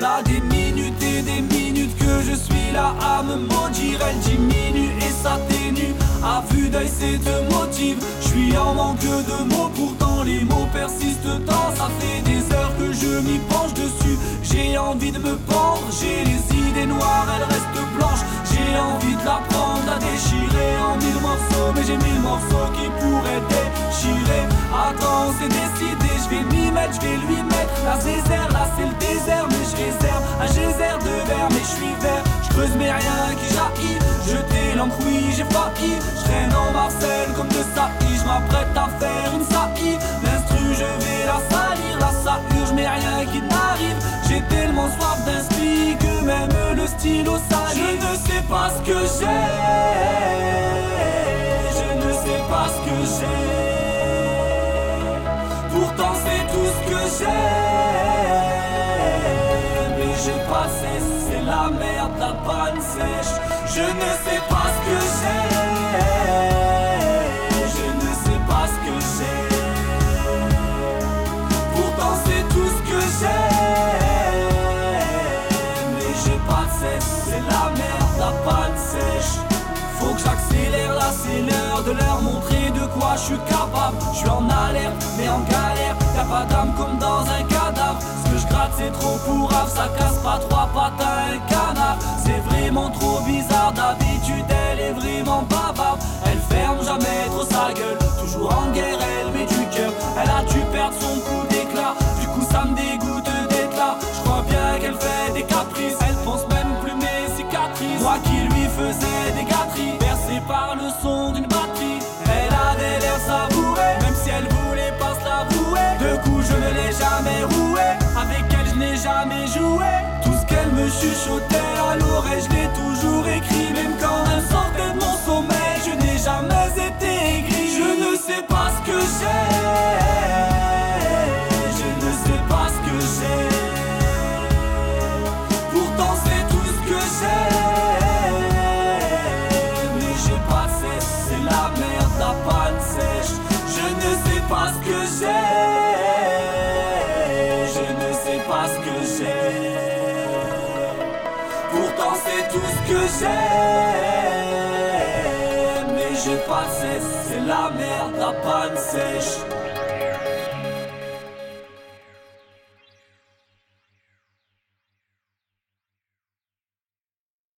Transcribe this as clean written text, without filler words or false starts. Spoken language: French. V'là des minutes et des minutes que je suis là à me maudire. Elle diminue et s'atténue, à vue d'œil c'est te motive. J'suis en manque de mots, pourtant les mots persistent tant. Ça fait des heures que je m'y penche dessus. J'ai envie de me pendre, j'ai les idées noires, elles restent blanches. J'ai envie de la prendre, la déchirer en mille morceaux. Mais j'ai mille morceaux qui pourraient déchirer. Attends, c'est décidé, j'vais m'y mettre, j'vais lui mettre. Là c'est zère, là c'est le désert, mais j'réserve un geyser de verre. Mais j'suis vert, j'creuse mais rien qui jaillit. Jeter l'encouille, j'ai failli. J'traîne en Marcel comme de saillie. J'm'apprête à faire une saillie. L'instru, je vais la salir, la salure, j'mets rien qui n'arrive. J'ai tellement soif d'inspi que même le stylo salit. Je ne sais pas ce que j'ai, je ne sais pas ce que j'ai. Pourtant c'est tout ce que j'ai. Mais j'ai pas cessé. La merde, la panne sèche, je ne sais pas ce que j'ai, je ne sais pas ce que j'ai. Pourtant c'est tout ce que j'ai, mais j'ai pas de cesse. C'est la merde, la panne sèche. Faut que j'accélère, là c'est l'heure de leur montrer de quoi je suis capable. Je suis en alerte, mais en galère, y'a pas d'âme comme dans un cadavre. Ce que je gratte c'est trop pour raf, ça casse pas trois pattes à un canard. C'est vraiment trop bizarre, d'habitude elle est vraiment bavarde. Elle ferme jamais trop sa gueule, toujours en guerre elle met du cœur. Elle a dû perdre son coup d'éclat, du coup ça me dégoûte d'être là. Je crois bien qu'elle fait des caprices, elle pense même plus mes cicatrices. Moi qui lui faisais des gâteries, bercée par le son d'une batterie. Elle avait l'air savourée, même si elle voulait pas se l'avouer. De coup je ne l'ai jamais roué, avec elle je n'ai jamais joué. Tout ce qu'elle me chuchotait à l'oreille, je l'ai toujours écrit. Même quand elle sortait de mon sommeil, je n'ai jamais été aigri. Je ne sais pas ce que j'ai, je ne sais pas ce que j'ai. Pourtant c'est tout ce que j'ai. Parce que j'ai, je ne sais pas ce que j'ai. Pourtant c'est tout ce que j'ai, mais j'ai pas de cesse. C'est la merde, la panne sèche.